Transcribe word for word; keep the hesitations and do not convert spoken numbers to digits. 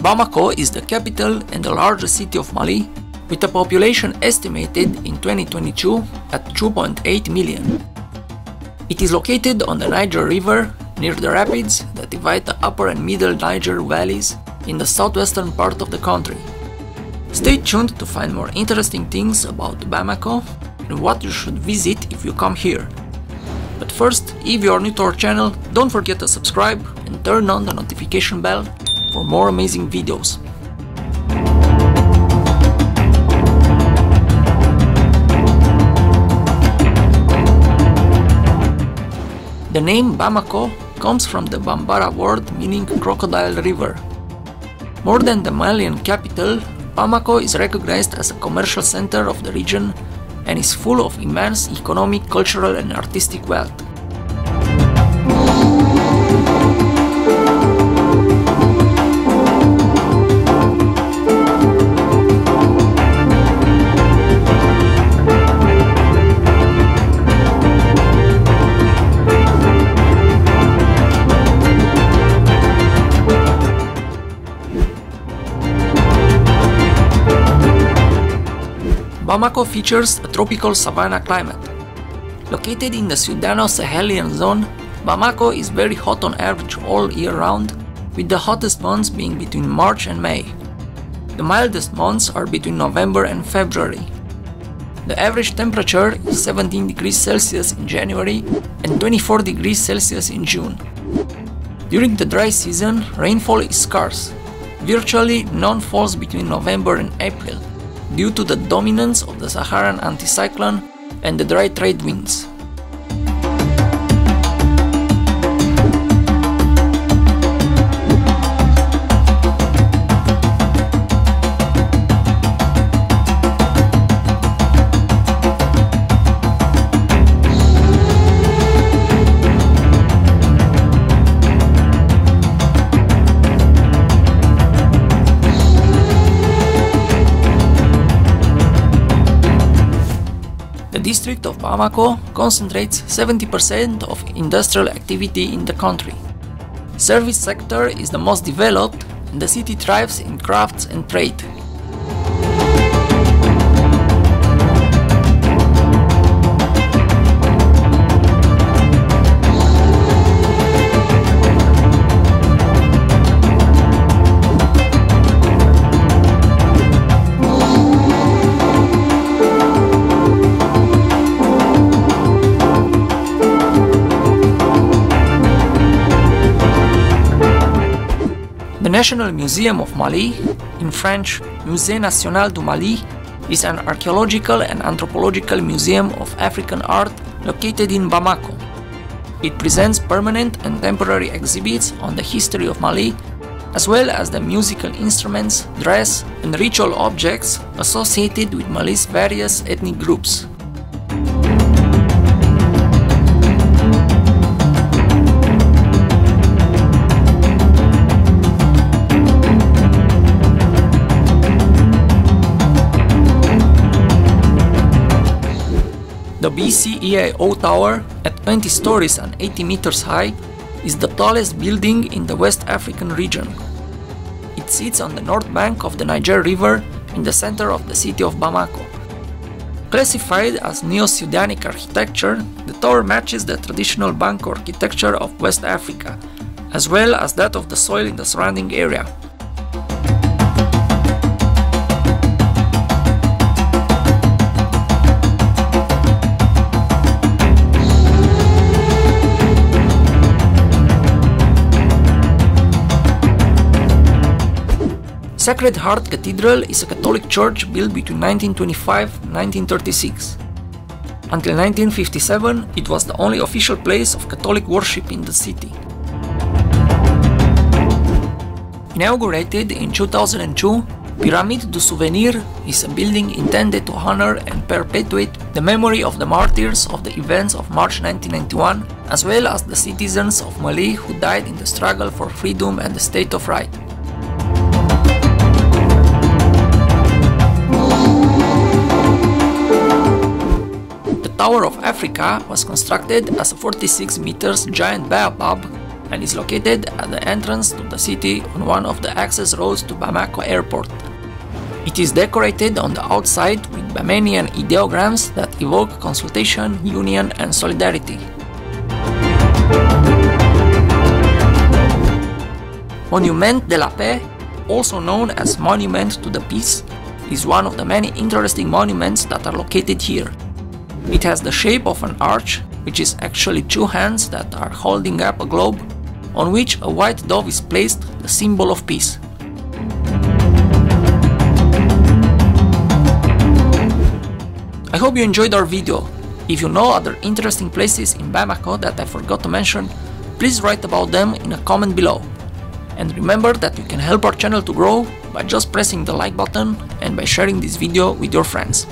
Bamako is the capital and the largest city of Mali, with a population estimated in twenty twenty-two at two point eight million. It is located on the Niger River, near the rapids that divide the upper and middle Niger valleys in the southwestern part of the country. Stay tuned to find more interesting things about Bamako and what you should visit if you come here. But first, if you are new to our channel, don't forget to subscribe and turn on the notification bell for more amazing videos. The name Bamako comes from the Bambara word meaning crocodile river. More than the Malian capital, Bamako is recognized as a commercial center of the region and is full of immense economic, cultural and artistic wealth. Bamako features a tropical savanna climate. Located in the Sudano-Sahelian zone, Bamako is very hot on average all year round, with the hottest months being between March and May. The mildest months are between November and February. The average temperature is seventeen degrees Celsius in January and twenty-four degrees Celsius in June. During the dry season, rainfall is scarce. Virtually none falls between November and April, due to the dominance of the Saharan anticyclone and the dry trade winds. The district of Bamako concentrates seventy percent of industrial activity in the country. Service sector is the most developed and the city thrives in crafts and trade. The National Museum of Mali, in French Musée National du Mali, is an archaeological and anthropological museum of African art located in Bamako. It presents permanent and temporary exhibits on the history of Mali, as well as the musical instruments, dress, and ritual objects associated with Mali's various ethnic groups. The B C E A O Tower, at twenty stories and eighty meters high, is the tallest building in the West African region. It sits on the north bank of the Niger River in the center of the city of Bamako. Classified as Neo-Sudanic architecture, the tower matches the traditional Banco architecture of West Africa, as well as that of the soil in the surrounding area. Sacred Heart Cathedral is a Catholic church built between nineteen twenty-five and nineteen thirty-six. Until nineteen fifty-seven, it was the only official place of Catholic worship in the city. Inaugurated in two thousand two, Pyramide du Souvenir is a building intended to honor and perpetuate the memory of the martyrs of the events of March nineteen ninety-one, as well as the citizens of Mali who died in the struggle for freedom and the state of right. Tower of Africa was constructed as a forty-six meters giant baobab and is located at the entrance to the city on one of the access roads to Bamako Airport. It is decorated on the outside with Bamanian ideograms that evoke consultation, union, and solidarity. Monument de la Paix, also known as Monument to the Peace, is one of the many interesting monuments that are located here. It has the shape of an arch, which is actually two hands that are holding up a globe, on which a white dove is placed, the symbol of peace. I hope you enjoyed our video. If you know other interesting places in Bamako that I forgot to mention, please write about them in a comment below. And remember that you can help our channel to grow by just pressing the like button and by sharing this video with your friends.